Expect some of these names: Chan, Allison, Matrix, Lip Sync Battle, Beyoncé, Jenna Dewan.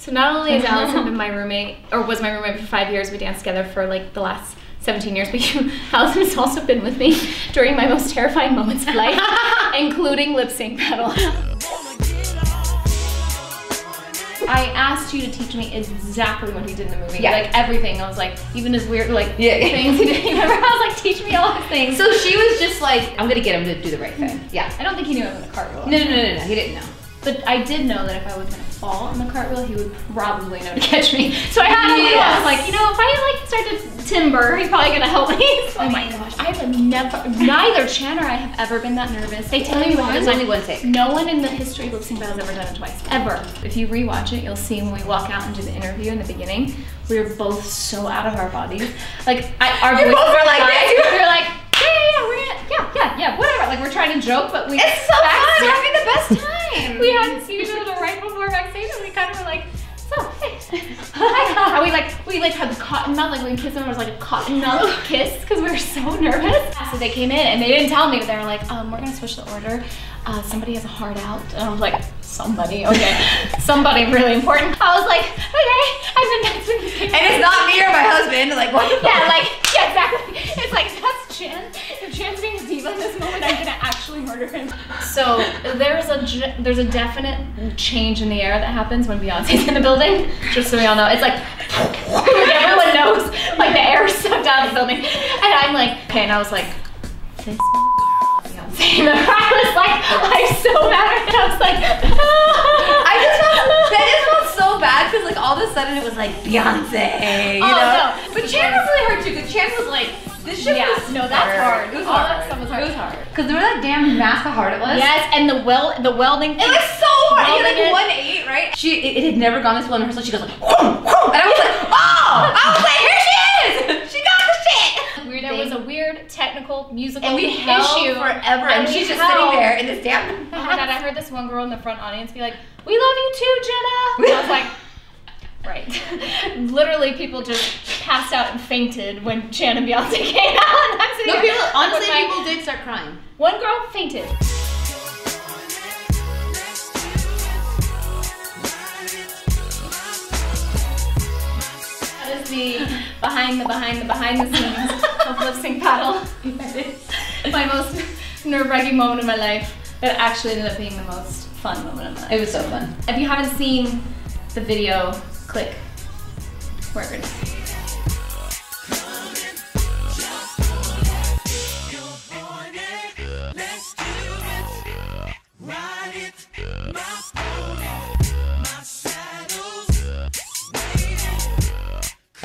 So not only has Allison been was my roommate for 5 years, we danced together for like the last 17 years, but Allison has also been with me during my most terrifying moments of life, including Lip Sync Battle. I asked you to teach me exactly what he did in the movie, like everything. I was like, even his weird like things he didn't remember, I was like, teach me all the things. So she was just like, I'm gonna get him to do the right thing. Yeah. I don't think he knew I was gonna cartwheel. No, he didn't know. But I did know that if I was gonna fall on the cartwheel, he would probably know to catch me. So I had a little, I was like, you know, if I like start to timber, he's probably gonna help me. So, oh my gosh, I have never, neither Chan or I have ever been that nervous. They tell you there's only one take. No one in the history of Lip Sync Battle's ever done it twice, ever. If you rewatch it, you'll see when we walk out and do the interview in the beginning, we were both so out of our bodies. Like, our voices were like this. We were like, yeah, whatever. Like, we're trying to joke, but we- It's so fun, we're having the best time. We hadn't seen each other right before backstage, and we kind of were like, so, hey. Hi. And we had the cotton mouth, like we kissed them, it was like a cotton mouth kiss, because we were so nervous. So they came in, and they didn't tell me, but they were like, we're gonna switch the order. Somebody has a heart out. And I was like, somebody, okay. Somebody really important. I was like, okay, I've been dancing with you. And it's not me or my husband, like what the fuck? Yeah, like, yeah, exactly. It's like, that's Chan. If Chan's being a diva in this moment, I'm gonna actually murder him. So there's a definite change in the air that happens when Beyonce's in the building. Just so we all know, it's like everyone knows, like the air sucked out of the building. And I'm like, okay, and I was like, this Beyonce. And I was like, I'm so mad. And I was like, I just felt that just felt so bad because like all of a sudden it was like Beyonce. You know? No. But Chan was really hard too, because Chan was like, this shit was hard. It was all hard. That stuff was hard. It was hard. Because there was that damn mask, how hard it was. Yes, and the welding. It was so hard. It was like 1.8, right? It had never gone this well in rehearsal. She goes like, whoom, whoom. And I was like, oh! I was like, here she is! She got the shit! There was a weird technical musical and we issue forever. And she's just sitting there in this damn mask. Oh my god, I heard this one girl in the front audience be like, we love you too, Jenna. And I was like, right. Literally, people just passed out and fainted when Chan and Beyoncé came out. And I'm sitting here, honestly, people did start crying. One girl fainted. That is the behind the scenes of Lip Sync Battle. That is my most nerve-wracking moment of my life. That actually ended up being the most fun moment of my life. It was so fun. If you haven't seen the video, click where it is.